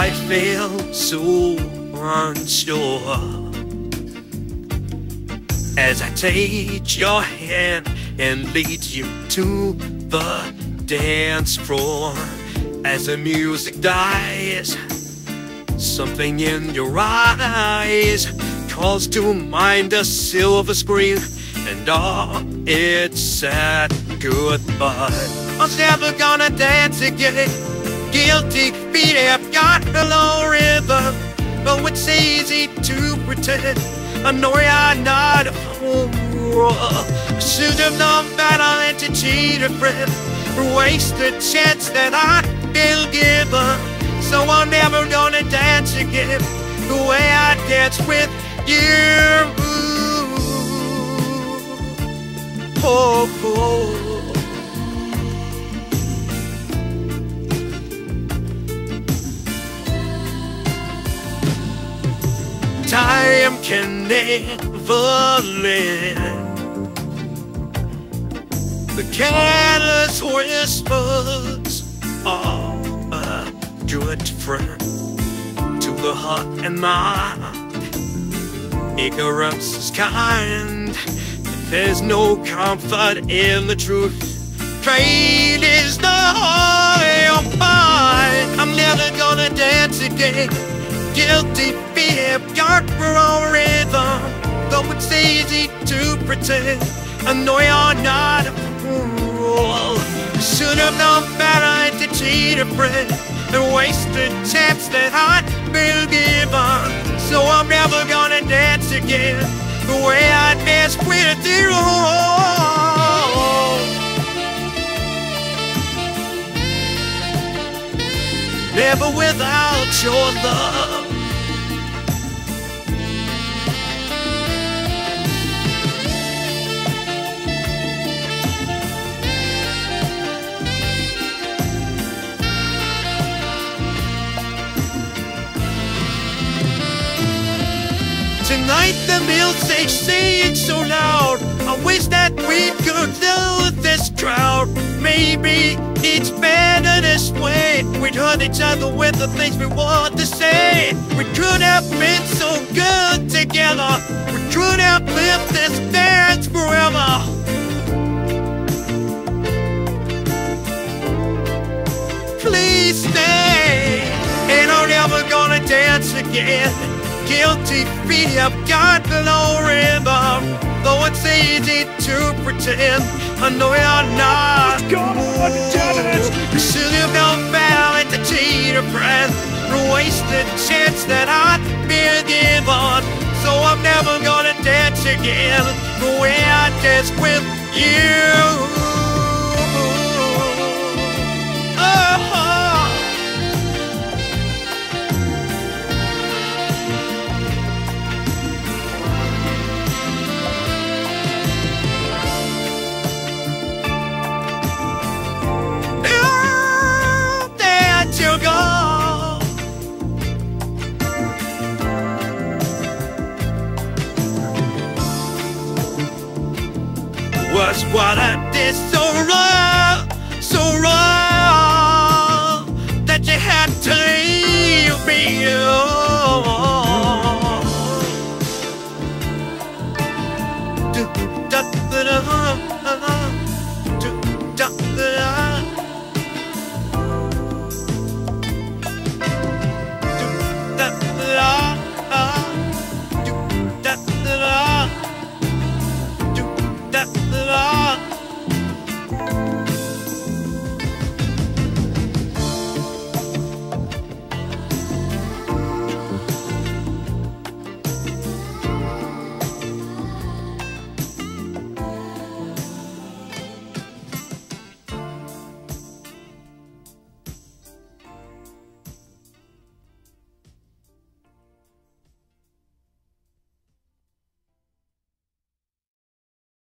I feel so unsure as I take your hand and lead you to the dance floor. As the music dies, something in your eyes calls to mind a silver screen and all it said goodbye. I'm never gonna dance again. Guilty feet have got a low rhythm. Oh, it's easy to pretend I know you're not home. I should have known better than to cheat a friend or waste the chance that I feel given. So I'm never gonna dance again the way I dance with you. Oh, oh. Time can never end. The careless whispers are a good friend to the heart and mind. Ignorance is kind. There's no comfort in the truth. Pride is the whole mind. I'm never gonna dance again. Guilty fear, got wrong rhythm. Though it's easy to pretend I know you're not a fool. I should have known better to cheat a friend and waste the chance that I'd been given. So I'm never gonna dance again the way I danced with you. Never without your love. Tonight the music sings so loud. I wish that we could know this crowd. Maybe it's better this way. We'd hurt each other with the things we want to say. We could have been so good together. We could have lived this dance forever. Please stay. And I'm never gonna dance again. Guilty feet have got the low rhythm. Though it's easy to pretend I know you're not. You should have known better to cheat a friend or waste the chance that I'd been given. So I'm never gonna dance again the way I danced with you. Was what I did so raw, that you had to leave me. Oh.